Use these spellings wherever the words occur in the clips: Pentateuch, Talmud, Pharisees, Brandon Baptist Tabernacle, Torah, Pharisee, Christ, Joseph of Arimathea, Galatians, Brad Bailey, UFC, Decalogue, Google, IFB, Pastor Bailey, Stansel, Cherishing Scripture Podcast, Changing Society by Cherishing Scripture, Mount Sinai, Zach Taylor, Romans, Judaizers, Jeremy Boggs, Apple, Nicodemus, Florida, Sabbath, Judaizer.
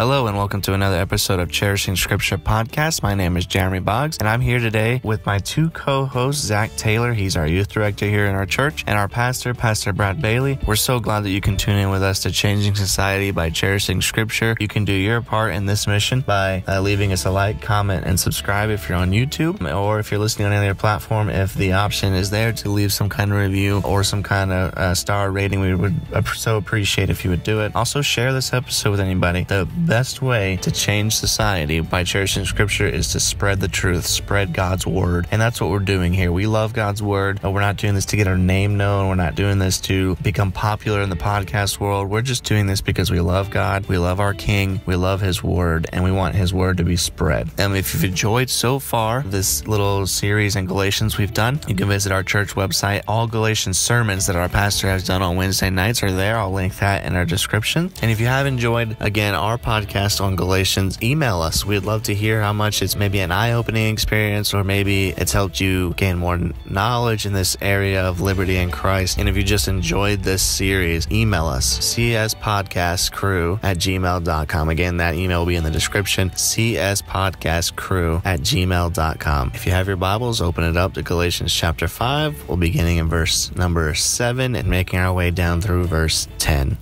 Hello and welcome to another episode of Cherishing Scripture Podcast. My name is Jeremy Boggs and I'm here today with my two co-hosts, Zach Taylor, he's our youth director here in our church, and our pastor, Pastor Brad Bailey. We're so glad that you can tune in with us to Changing Society by Cherishing Scripture. You can do your part in this mission by leaving us a like, comment, and subscribe if you're on YouTube, or if you're listening on any other platform, if the option is there to leave some kind of review or some kind of star rating, we would so appreciate if you would do it. Also, share this episode with anybody. The best way to change society by cherishing Scripture is to spread the truth, spread God's word, and that's what we're doing here. We love God's word. We're not doing this to get our name known. We're not doing this to become popular in the podcast world. We're just doing this because we love God, we love our King, we love His word, and we want His word to be spread. And if you've enjoyed so far this little series in Galatians we've done, you can visit our church website. All Galatian sermons that our pastor has done on Wednesday nights are there. I'll link that in our description. And if you have enjoyed, again, our podcast on Galatians, email us. We'd love to hear how much it's maybe an eye-opening experience, or maybe it's helped you gain more knowledge in this area of liberty in Christ. And if you just enjoyed this series, email us, cspodcastcrew@gmail.com. Again, that email will be in the description, cspodcastcrew@gmail.com. If you have your Bibles, open it up to Galatians chapter 5. We'll be beginning in verse number 7 and making our way down through verse 10.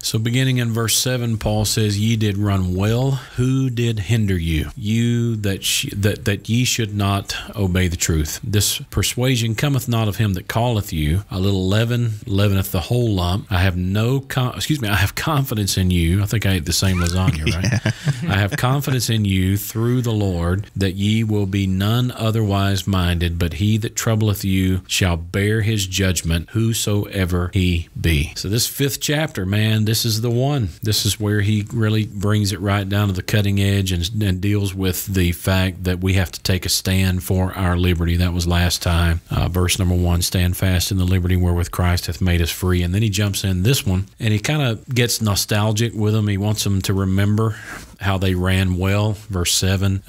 So beginning in verse 7, Paul says, "Ye did run well. Who did hinder you? You that ye should not obey the truth. This persuasion cometh not of him that calleth you. A little leaven leaveneth the whole lump. I have I have confidence in you." I think I ate the same lasagna, right? Yeah. "I have confidence in you through the Lord, that ye will be none otherwise minded, but he that troubleth you shall bear his judgment, whosoever he be." So this fifth chapter, man, this is the one. This is where he really brings it right down to the cutting edge and deals with the fact that we have to take a stand for our liberty. That was last time. Verse number 1, "Stand fast in the liberty wherewith Christ hath made us free." And then he jumps in this one, and he kind of gets nostalgic with them. He wants them to remember how they ran well. Verse 7,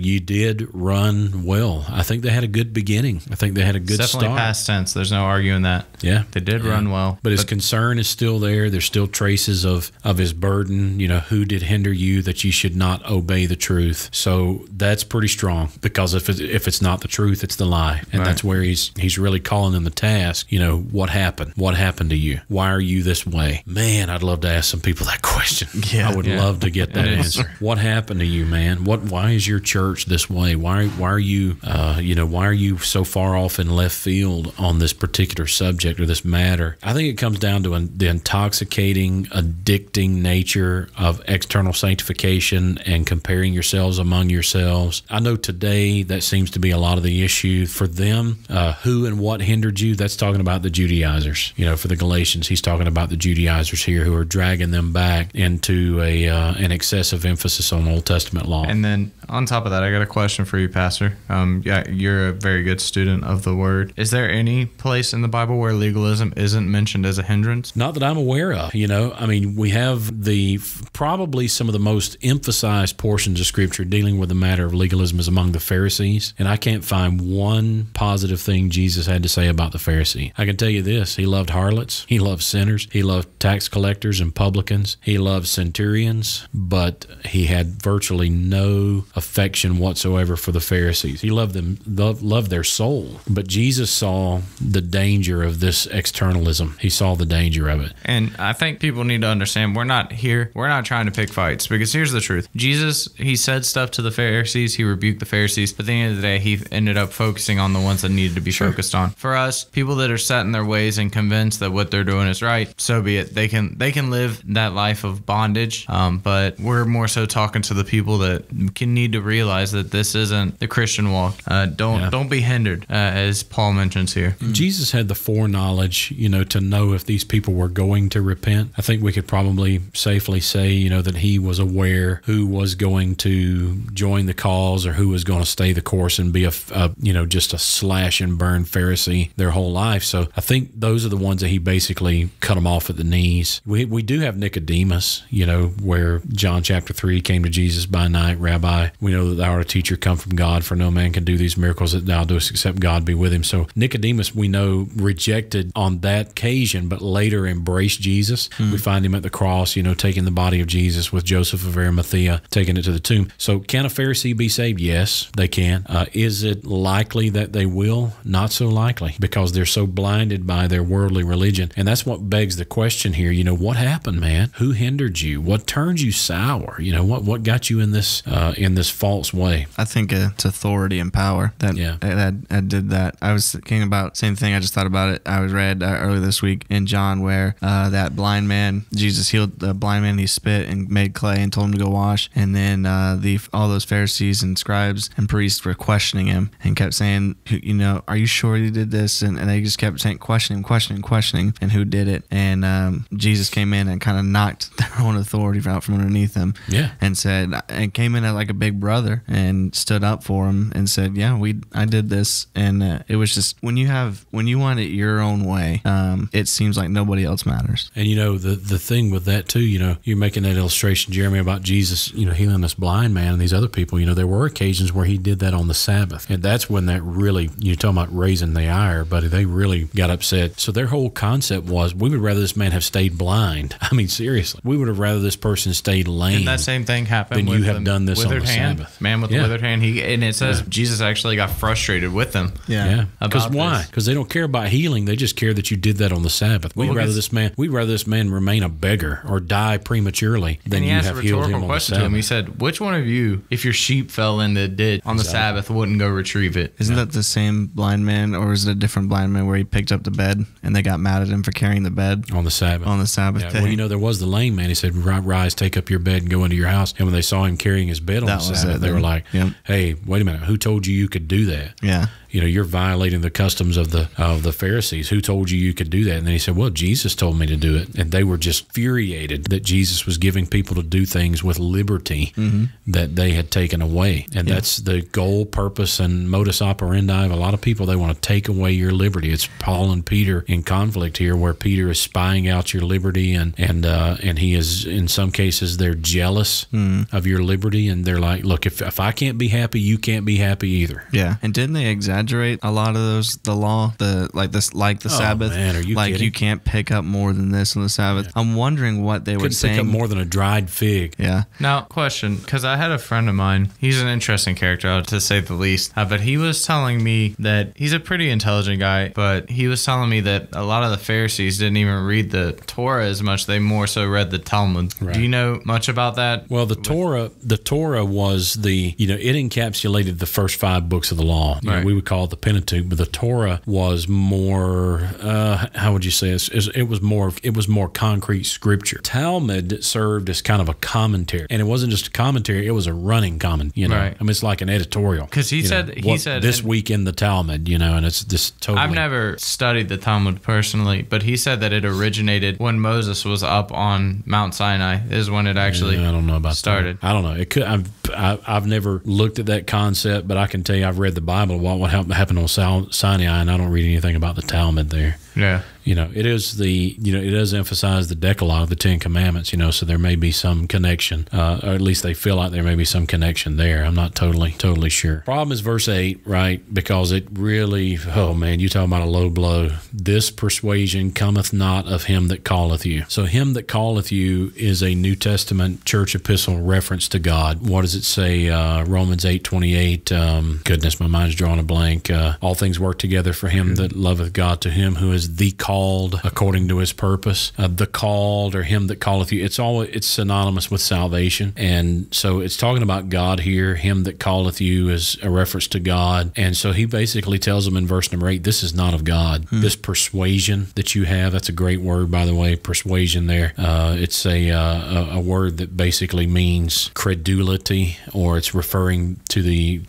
"You did run well." I think they had a good beginning. I think they had a good start. Definitely past tense. There's no arguing that. Yeah. They did run well. But his concern is still there. There's still traces of his burden. You know, "Who did hinder you that you should not obey the truth?" So that's pretty strong, because if it's not the truth, it's the lie. And that's where he's really calling them the task. You know, what happened? What happened to you? Why are you this way? Man, I'd love to ask some people that question. Yeah, I would love to get that answer. What happened to you, man? Why is your church this way? Why are you why are you so far off in left field on this particular subject or this matter? I think it comes down to the intoxicating, addicting nature of external sanctification and comparing yourselves among yourselves. I know today that seems to be a lot of the issue for them. Who and what hindered you? That's talking about the Judaizers. You know, for the Galatians, he's talking about the Judaizers here, who are dragging them back into a an excessive emphasis on Old Testament law. And then on top of that, I got a question for you, Pastor. Yeah, you're a very good student of the Word. Is there any place in the Bible where legalism isn't mentioned as a hindrance? Not that I'm aware of. You know, I mean, we have probably some of the most emphasized portions of Scripture dealing with the matter of legalism is among the Pharisees, and I can't find one positive thing Jesus had to say about the Pharisee. I can tell you this: he loved harlots, he loved sinners, he loved tax collectors and publicans, he loved centurions, but he had virtually no affection whatsoever for the Pharisees. He loved them, loved their soul. But Jesus saw the danger of this externalism. He saw the danger of it. And I think people need to understand, we're not trying to pick fights, because here's the truth. Jesus, he said stuff to the Pharisees, he rebuked the Pharisees, but at the end of the day, he ended up focusing on the ones that needed to be focused on. For us, people that are set in their ways and convinced that what they're doing is right, so be it. They can live that life of bondage, but we're more so talking to the people that need to realize that this isn't the Christian walk. Don't be hindered, as Paul mentions here. Jesus had the foreknowledge, you know, to know if these people were going to repent. I think we could probably safely say, you know, that he was aware who was going to join the cause or who was going to stay the course and be just a slash and burn Pharisee their whole life. So I think those are the ones that he basically cut them off at the knees. We do have Nicodemus, you know, where John chapter chapter 3, he came to Jesus by night. Rabbi, we know that thou art a teacher come from God, for no man can do these miracles that thou doest except God be with him. So Nicodemus, we know, rejected on that occasion, but later embraced Jesus. Mm. We find him at the cross, you know, taking the body of Jesus with Joseph of Arimathea, taking it to the tomb. So can a Pharisee be saved? Yes, they can. Is it likely that they will? Not so likely, because they're so blinded by their worldly religion. And that's what begs the question here, you know, what happened, man? Who hindered you? What turned you sour? You know, what got you in this false way? I think it's authority and power that, yeah, that did that. I was thinking about the same thing. I just thought about it. I read earlier this week in John where that blind man, Jesus healed the blind man. He spit and made clay and told him to go wash. And then all those Pharisees and scribes and priests were questioning him and kept saying, you know, are you sure you did this? And they just kept saying, questioning, and who did it? And Jesus came in and kind of knocked their own authority out from underneath them. Yeah. And said, and came in like a big brother and stood up for him and said, yeah, I did this. And it was just, when you want it your own way, it seems like nobody else matters. And you know, the thing with that too, you know, you're making that illustration, Jeremy, about Jesus, you know, healing this blind man and these other people. You know, there were occasions where he did that on the Sabbath. And that's when that really, you're talking about raising the ire, but they really got upset. So their whole concept was, we would rather this man have stayed blind. I mean, seriously, we would have rather this person stayed lame. And that same thing happened with the withered hand. Man with the withered hand. And it says Jesus actually got frustrated with them. Yeah. Because why? Because they don't care about healing. They just care that you did that on the Sabbath. We'd rather this man remain a beggar or die prematurely than you have healed him on the Sabbath. He said, which one of you, if your sheep fell in the ditch on the Sabbath, wouldn't go retrieve it? Isn't that the same blind man, or is it a different blind man where he picked up the bed and they got mad at him for carrying the bed? On the Sabbath. On the Sabbath. Yeah. Well, you know, there was the lame man. He said, rise, take up your bed and go into your house. And when they saw him carrying his bed on the Sabbath, they were like, hey, wait a minute, who told you you could do that? Yeah. You know, you're violating the customs of the Pharisees. Who told you you could do that? And then he said, well, Jesus told me to do it. And they were just furiated that Jesus was giving people to do things with liberty that they had taken away. And that's the goal, purpose, and modus operandi of a lot of people. They want to take away your liberty. It's Paul and Peter in conflict here, where Peter is spying out your liberty, and he is, in some cases, they're jealous of your liberty, and they're like, look, if I can't be happy, you can't be happy either. Yeah. And didn't they exaggerate a lot of those, the law, like the Sabbath, man, are you kidding? You can't pick up more than this on the Sabbath. Yeah. I'm wondering what they would say. Pick up more than a dried fig. Yeah. Now, question, because I had a friend of mine. He's an interesting character, to say the least. But he was telling me that he's a pretty intelligent guy. But he was telling me that a lot of the Pharisees didn't even read the Torah as much. They more so read the Talmud. Right. Do you know much about that? Well, the Torah was the, you know, it encapsulated the first 5 books of the law. Right. You know, we would call it the Pentateuch, but the Torah was more, how would you say this? It was more concrete scripture. Talmud served as kind of a commentary, and it wasn't just a commentary; it was a running comment. You know, I mean, it's like an editorial. Because he said this week in the Talmud, you know, and it's this totally. I've never studied the Talmud personally, but he said that it originated when Moses was up on Mount Sinai. Is when it actually started. I don't know. It could. I've never looked at that concept, but I can tell you, I've read the Bible. What happened on Sinai, and I don't read anything about the Talmud there. Yeah. You know, it is the, you know, it does emphasize the Decalogue, the 10 Commandments, you know, so there may be some connection, or at least they feel like there may be some connection there. I'm not totally sure. Problem is verse 8, right? Because it really, oh man, you talk about a low blow. This persuasion cometh not of him that calleth you. So him that calleth you is a New Testament church epistle reference to God. What does it say? Romans 8:28. Goodness, my mind's drawing a blank. All things work together for him that loveth God, to him who is the called according to his purpose. The called, or him that calleth you, it's synonymous with salvation. And so it's talking about God here. Him that calleth you is a reference to God. And so he basically tells them in verse number 8, this is not of God. This persuasion that you have, that's a great word, by the way, persuasion there. It's a word that basically means credulity, or it's referring to the,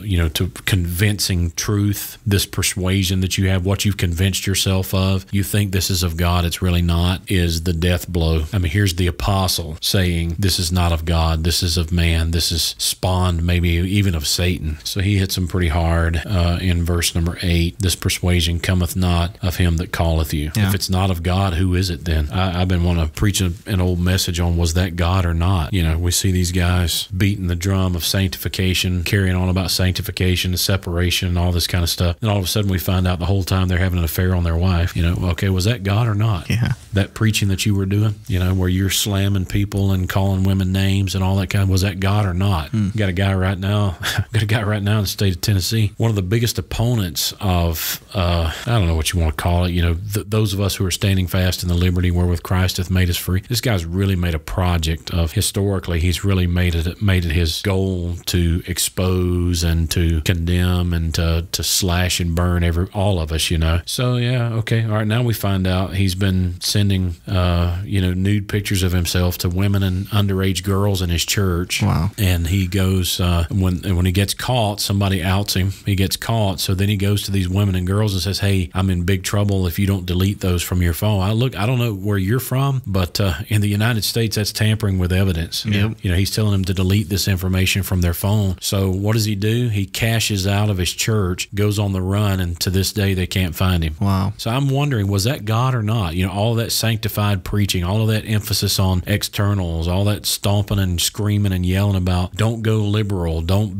you know, to convincing truth. This persuasion that you have, what you've convinced convinced yourself of, you think this is of God, it's really not, is the death blow. I mean, here's the apostle saying, this is not of God, this is of man, this is spawned maybe even of Satan. So he hits him pretty hard in verse number 8. This persuasion cometh not of him that calleth you. Yeah. If it's not of God, who is it then? I've been wanting to preach an old message on, was that God or not? You know, we see these guys beating the drum of sanctification, carrying on about sanctification and separation and all this kind of stuff. And all of a sudden we find out the whole time they're having an affair on their wife. You know, okay, was that God or not? Yeah. That preaching that you were doing, you know, where you're slamming people and calling women names and all that kind of, was that God or not? Mm. Got a guy right now, in the state of Tennessee, one of the biggest opponents of, I don't know what you want to call it, you know, those of us who are standing fast in the liberty wherewith Christ hath made us free. This guy's really made a project of, historically, he's really made it his goal to expose and to condemn and to slash and burn all of us, you know. So, yeah, okay, all right, now we find out he's been sending, you know, nude pictures of himself to women and underage girls in his church. Wow. And he goes, when he gets caught, somebody outs him, he gets caught, so then he goes to these women and girls and says, hey, I'm in big trouble if you don't delete those from your phone. I don't know where you're from, but in the United States, that's tampering with evidence. Yep. You know, he's telling them to delete this information from their phone. So what does he do? He cashes out of his church, goes on the run, and to this day, they can't find him. Wow. So I'm wondering, was that God or not? You know, all that sanctified preaching, all of that emphasis on externals, all that stomping and screaming and yelling about, don't go liberal, don't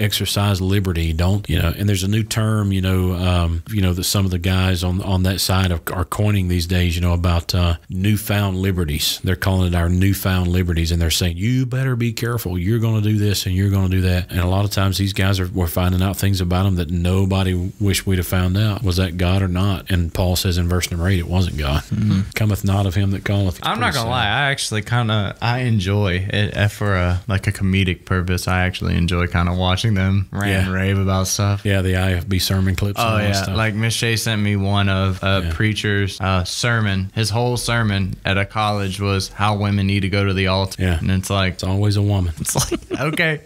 exercise liberty, don't, you know, and there's a new term, you know, that some of the guys on that side are coining these days, you know, about newfound liberties. They're calling it our newfound liberties, and they're saying, you better be careful. You're going to do this and you're going to do that. And a lot of times these guys we're finding out things about them that nobody wished we'd have found out. Was that God or not? And Paul says in verse number 8, it wasn't God. Mm-hmm. Cometh not of him that calleth. I'm not going to lie. I actually kind of, I enjoy it for like a comedic purpose. I actually enjoy kind of watching them rave about stuff. Yeah, the IFB sermon clips. Oh, and yeah. Stuff. Like Miss Shea sent me one of a preacher's sermon. His whole sermon at a college was how women need to go to the altar. Yeah. And it's like, it's always a woman. It's like, okay.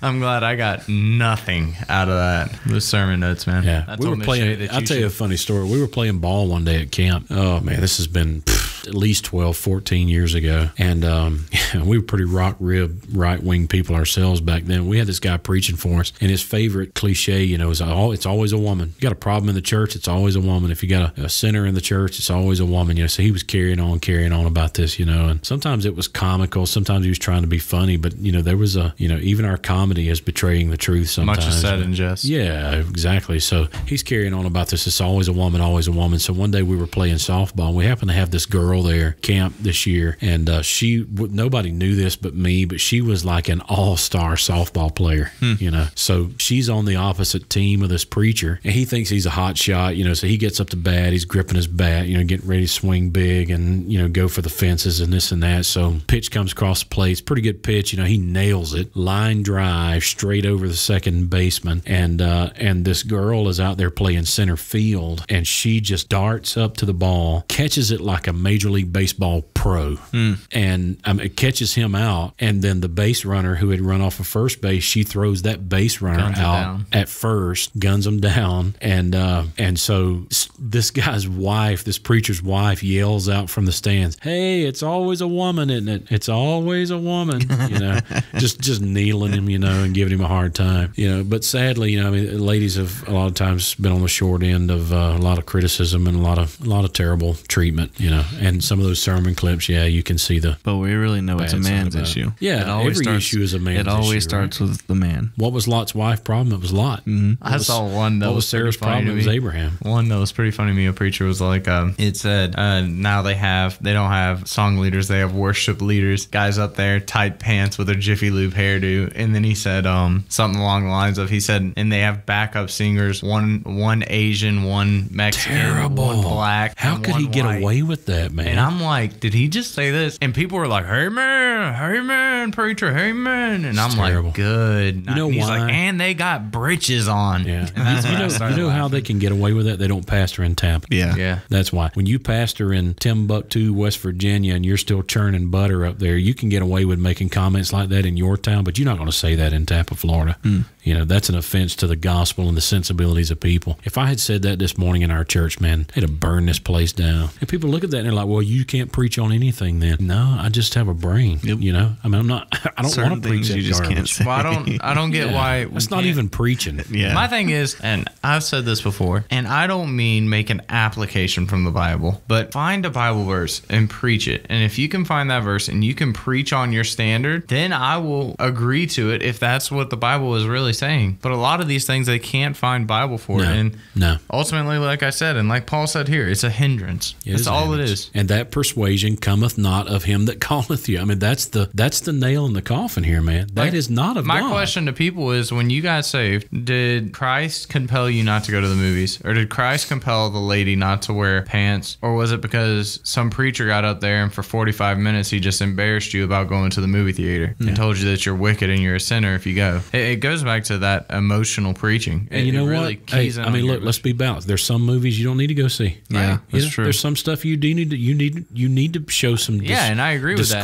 I'm glad I got nothing out of that. The sermon notes, man. Yeah. I told I'll tell you a funny story. We were playing ball one day at camp. Oh, man, this has been at least 12, 14 years ago. And we were pretty rock-rib, right-wing people ourselves back then. We had this guy preaching for us, and his favorite cliche, you know, is it's always a woman. You got a problem in the church, it's always a woman. If you got a sinner in the church, it's always a woman. You know, so he was carrying on about this, you know, and sometimes it was comical. Sometimes he was trying to be funny, but, you know, there was a, you know, even our comedy is betraying the truth sometimes. Much is said in jest. Yeah, exactly. So he's carrying on about this. It's always a woman, always a woman. So one day we were playing softball, and we happened to have this girl there camp this year, and nobody knew this but me, but she was like an all-star softball player. Hmm. You know, so she's on the opposite team of this preacher, and he thinks he's a hot shot, you know, so he gets up to bat, he's gripping his bat, you know, getting ready to swing big and, you know, go for the fences and this and that. So pitch comes across the plate, it's a pretty good pitch, you know, he nails it, line drive straight over the second baseman, and this girl is out there playing center field, and she just darts up to the ball, catches it like a major League Baseball pro. Mm. And it catches him out, and then the base runner who had run off of first base, she throws that base runner out at first, guns him down, and so this guy's wife, this preacher's wife, yells out from the stands, hey, it's always a woman, isn't it? It's always a woman, you know, just kneeling him, you know, and giving him a hard time, you know. But sadly, you know, I mean, ladies have a lot of times been on the short end of a lot of criticism and a lot of terrible treatment, you know. And some of those sermon clips, yeah, you can see the. But we really know it's a man's issue. Yeah, every issue is a man's issue. It always starts with the man. What was Lot's wife's problem? It was Lot. Mm-hmm. I saw one that was Sarah's problem. It was Abraham. One that was pretty funny to me. A preacher was like, it said, now they don't have song leaders, they have worship leaders. Guys up there, tight pants with their Jiffy Lube hairdo. And then he said something along the lines of, he said, and they have backup singers, one Asian, one Mexican, one black. How could he get away with that? man. And I'm like, did he just say this? And people were like, hey man, preacher, hey man. And I'm like, good. You know why? He's like, and they got britches on. Yeah. You know how they can get away with that? They don't pastor in Tampa. Yeah. Yeah. That's why. When you pastor in Timbuktu, West Virginia, and you're still churning butter up there, you can get away with making comments like that in your town, but you're not going to say that in Tampa, Florida. Mm. You know, that's an offense to the gospel and the sensibilities of people. If I had said that this morning in our church, man, it'd have burned this place down. And people look at that and they're like, well, you can't preach on anything then. No, I just have a brain. Yep. You know, I mean, I don't want to preach that garbage. Well, I don't get why. It's not even preaching. Yeah. My thing is, and I've said this before, and I don't mean make an application from the Bible, but find a Bible verse and preach it. And if you can find that verse and you can preach on your standard, then I will agree to it if that's what the Bible is really saying. But a lot of these things they can't find Bible for. No, and ultimately, like I said, and like Paul said here, it's a hindrance. That's all it is. And that persuasion cometh not of him that calleth you. I mean, that's the nail in the coffin here, man. That like, is not of God. My question to people is, when you got saved, did Christ compel you not to go to the movies? Or did Christ compel the lady not to wear pants? Or was it because some preacher got up there and for 45 minutes he just embarrassed you about going to the movie theater and told you that you're wicked and you're a sinner if you go? It goes back to that emotional preaching. And you know really what? Hey, I mean, look, let's be balanced. There's some movies you don't need to go see. Yeah, right? That's true. There's some stuff you do need to, you need to show some discretion. Yeah, and I agree with that.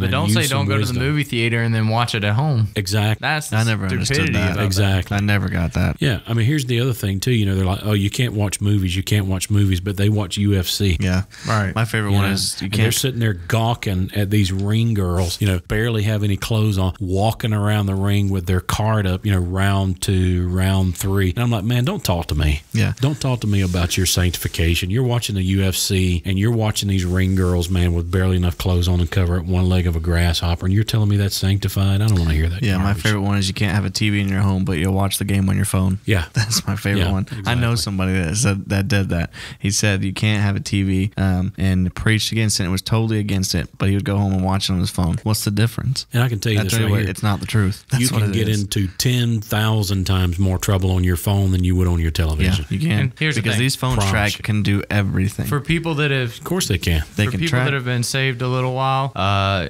But don't say don't go to the movie theater and then watch it at home. Exactly. That's I never understood that. Exactly. I never got that. Yeah, I mean, here's the other thing too. You know, they're like, oh, you can't watch movies. You can't watch movies, but they watch UFC. Yeah, right. My favorite one is you can't. They're sitting there gawking at these ring girls. You know, barely have any clothes on, walking around the ring with their card up. You know, round 2, round 3, and I'm like, man, don't talk to me. Yeah, don't talk to me about your sanctification. You're watching the UFC and you're watching these ring girls, man, with barely enough clothes on to cover up one leg of a grasshopper, and you're telling me that's sanctified? I don't want to hear that. Yeah, garbage. My favorite one is you can't have a TV in your home, but you'll watch the game on your phone. Yeah, that's my favorite one. Exactly. I know somebody that said that did that. He said you can't have a TV and preached against it. It was totally against it, but he would go home and watch it on his phone. What's the difference? And I can tell you this right here, it's not the truth. That's what it is. You can get into 10,000 times more trouble on your phone than you would on your television. Yeah, you can. And here's because the thing. These phones can do everything. For people that have, of course, they can. They can track. That have been saved a little while.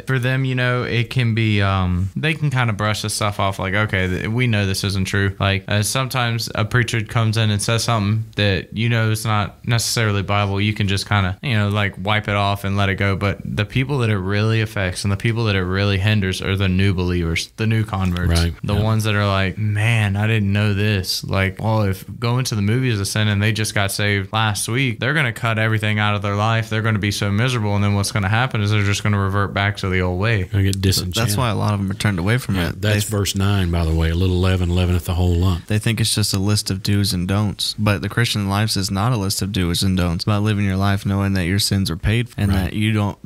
For them, you know, it can be. They can kind of brush this stuff off, like, okay, we know this isn't true. Like sometimes a preacher comes in and says something that you know is not necessarily Bible. You can just kind of, you know, like wipe it off and let it go. But the people that it really affects and the people that it really hinders are the new believers, the new converts, the ones that are like, man, I didn't know this. Like, well, if going to the movies is a sin and they just got saved last week, they're going to cut everything out of their life. They're going to be so miserable. And then what's going to happen is they're just going to revert back to the old way. Get disenchanted. That's why a lot of them are turned away from it. That's verse 9, by the way, a little leaven leaveneth the whole lump. They think it's just a list of do's and don'ts. But the Christian life is not a list of do's and don'ts. It's about living your life knowing that your sins are paid for and that you don't,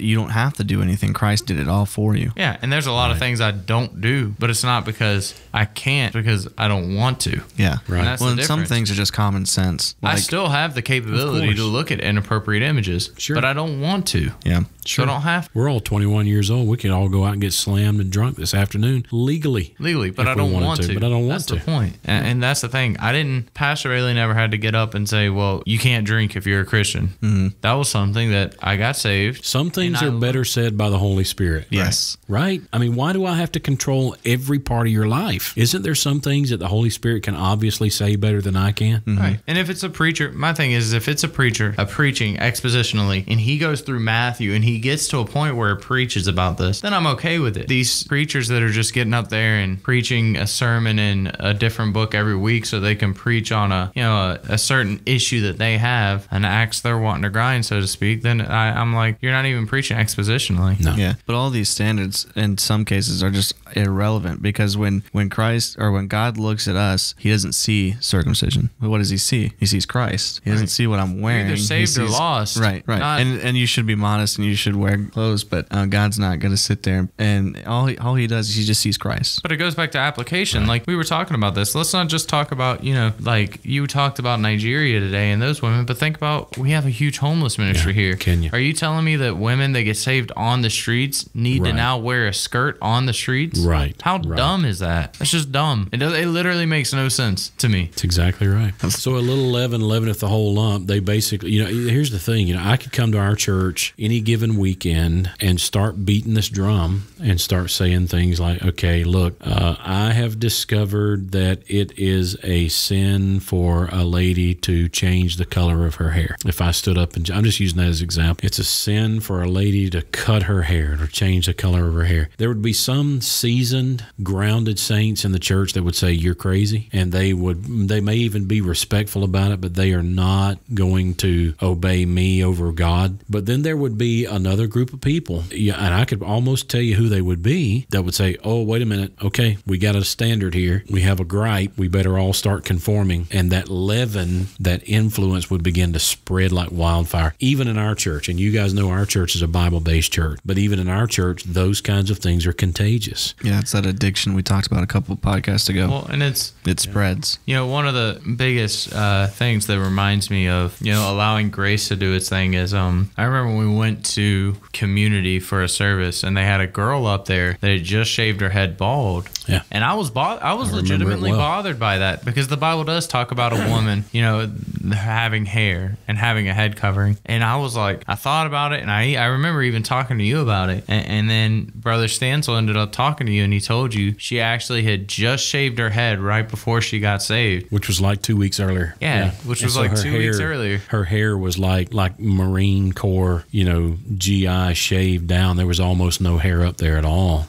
you don't have to do anything. Christ did it all for you. Yeah, and there's a lot of things I don't do, but it's not because I can't, because I don't want to. Yeah, right. And well, and some things are just common sense. Like, I still have the capability to look at inappropriate images, but I don't want to. Yeah, sure. So I don't have to. We're all 21 years old. We could all go out and get slammed and drunk this afternoon legally. Legally, but I don't want to. But I don't want to. That's the point. And that's the thing. I didn't. Pastor Bailey never had to get up and say, "Well, you can't drink if you're a Christian." Mm-hmm. That was something that I got saved. Some things are better said by the Holy Spirit. Yes. Right? I mean, why do I have to control every part of your life? Isn't there some things that the Holy Spirit can obviously say better than I can? Mm-hmm. Right. And if it's a preacher, my thing is, if it's a preacher, preaching expositionally, and he goes through Matthew and he gets to a point where it preaches about this, then I'm okay with it. These preachers that are just getting up there and preaching a sermon in a different book every week so they can preach on a, you know, a certain issue that they have, an axe they're wanting to grind, so to speak, then I'm like, you're not even preaching expositionally. No. Yeah. But all these standards in some cases are just irrelevant, because when Christ, or when God looks at us, he doesn't see circumcision. What does he see? He sees Christ. He doesn't see what I'm wearing. Either saved or lost. Right, right. And you should be modest and you should wear clothes, but God's not going to sit there and all he does is he just sees Christ. But it goes back to application. Right. Like we were talking about this. Let's not just talk about, you know, like you talked about Nigeria today and those women, but think about, we have a huge homeless ministry here. Kenya. Are you telling me that women that get saved on the streets need to now wear a skirt on the streets? sense. Right. How dumb is that? That's just dumb. It literally makes no sense to me. That's exactly right. So a little leaven leaveneth the whole lump. They basically, here's the thing. I could come to our church any given weekend and start beating this drum and start saying things like, okay, look, I have discovered that it is a sin for a lady to change the color of her hair. If I stood up and I'm just using that as an example, it's a sin for a lady to cut her hair or change the color of her hair. There would be some seasoned, grounded saints in the church that would say you're crazy, and they may even be respectful about it, but they are not going to obey me over God. But then there would be another group of people, and I could almost tell you who they would be, that would say, oh, wait a minute, okay, we got a standard here, we have a gripe, we better all start conforming. And that leaven, that influence would begin to spread like wildfire, even in our church. And you guys know our church is a Bible-based church, but even in our church, those kinds of things are contagious. Yeah, it's that addiction we talked about a couple of podcasts ago. Well, and it spreads. One of the biggest things that reminds me of, allowing grace to do its thing is, I remember when we went to community for a service and they had a girl up there that had just shaved her head bald. Yeah. And I was legitimately bothered by that, because the Bible does talk about a woman, having hair and having a head covering. And I was like, I thought about it, and I remember even talking to you about it. And then Brother Stansel ended up talking to you, and he told you she actually had just shaved her head right before she got saved, which was like 2 weeks earlier. Yeah, yeah. Which was like 2 weeks earlier. Her hair was like Marine Corps, GI shaved down. There was almost no hair up there at all.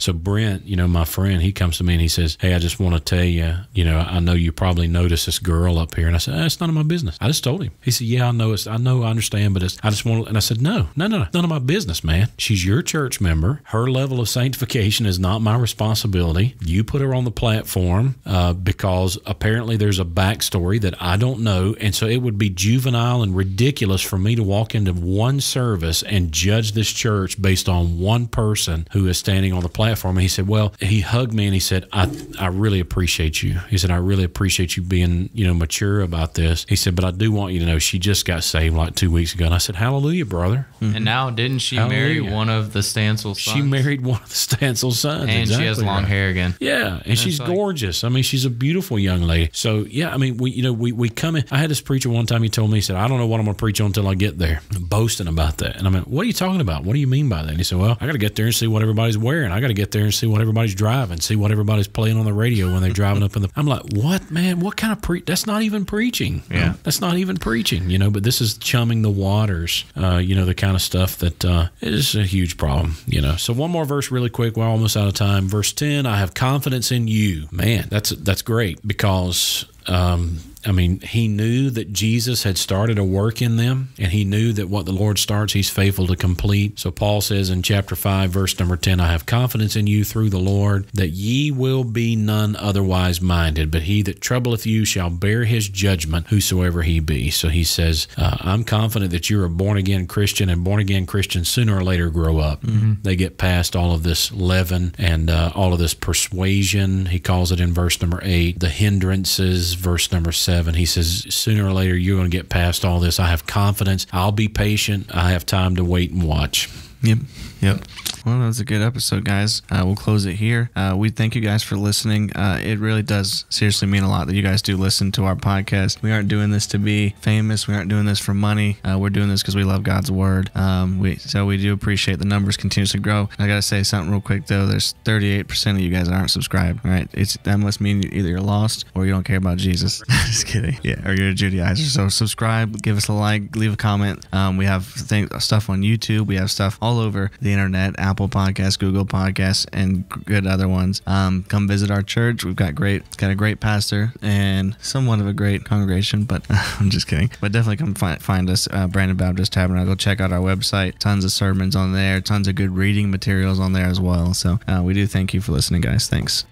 So Brent, my friend, he comes to me and he says, hey, I just want to tell you, I know you probably noticed this girl up here. And I said, it's none of my business. I just told him. He said, yeah, I understand, but I just want to. And I said, no, none of my business, man. She's your church member. Her level of sanctification is not my responsibility. You put her on the platform because apparently there's a backstory that I don't know. And so it would be juvenile and ridiculous for me to walk into one service and judge this church based on one person who is standing on the platform. And he said, well, he hugged me and he said, I really appreciate you. He said, I really appreciate you being, mature about this. He said, but I do want you to know she just got saved like 2 weeks ago. And I said, hallelujah, brother. Mm-hmm. And now didn't she marry one of the Stansel sons? She married one of the Stansel sons. And exactly, she has long hair again. Yeah. And she's gorgeous. I mean, she's a beautiful young lady. So yeah, I mean, we come in. I had this preacher one time, he told me, he said, I don't know what I'm going to preach on until I get there. I'm boasting about that. And I mean, what are you talking about? What do you mean by that? And he said, well, I got to get there and see what everybody's wearing. I got to get there and see what everybody's driving, see what everybody's playing on the radio when they're driving up in the. I'm like, what, man? What kind of that's not even preaching. Yeah, that's not even preaching. But this is chumming the waters. The kind of stuff that is a huge problem. So one more verse, really quick. We're almost out of time. Verse 10. I have confidence in you, man. That's great, because. I mean, he knew that Jesus had started a work in them, and he knew that what the Lord starts, he's faithful to complete. So Paul says in chapter 5, verse number 10, I have confidence in you through the Lord, that ye will be none otherwise minded, but he that troubleth you shall bear his judgment, whosoever he be. So he says, I'm confident that you're a born-again Christian, and born-again Christians sooner or later grow up. Mm-hmm. They get past all of this leaven and all of this persuasion. He calls it in verse number 8, the hindrances, verse number 7. And he says, sooner or later, you're going to get past all this. I have confidence. I'll be patient. I have time to wait and watch. Yep. Yep. Well, that was a good episode, guys. We'll close it here. We thank you guys for listening. It really does seriously mean a lot that you guys do listen to our podcast. We aren't doing this to be famous. We aren't doing this for money. We're doing this because we love God's word. So we do appreciate the numbers continues to grow. I got to say something real quick, though. There's 38% of you guys that aren't subscribed, right? That must mean either you're lost or you don't care about Jesus. Just kidding. Yeah, or you're a Judaizer. So subscribe, give us a like, leave a comment. We have stuff on YouTube. We have stuff all over the internet, Apple Podcasts, Google Podcasts, and good other ones. Come visit our church. We've got a great pastor and somewhat of a great congregation, but I'm just kidding. But definitely come find us, Brandon Baptist Tabernacle. Check out our website. Tons of sermons on there. Tons of good reading materials on there as well. So we do thank you for listening, guys. Thanks.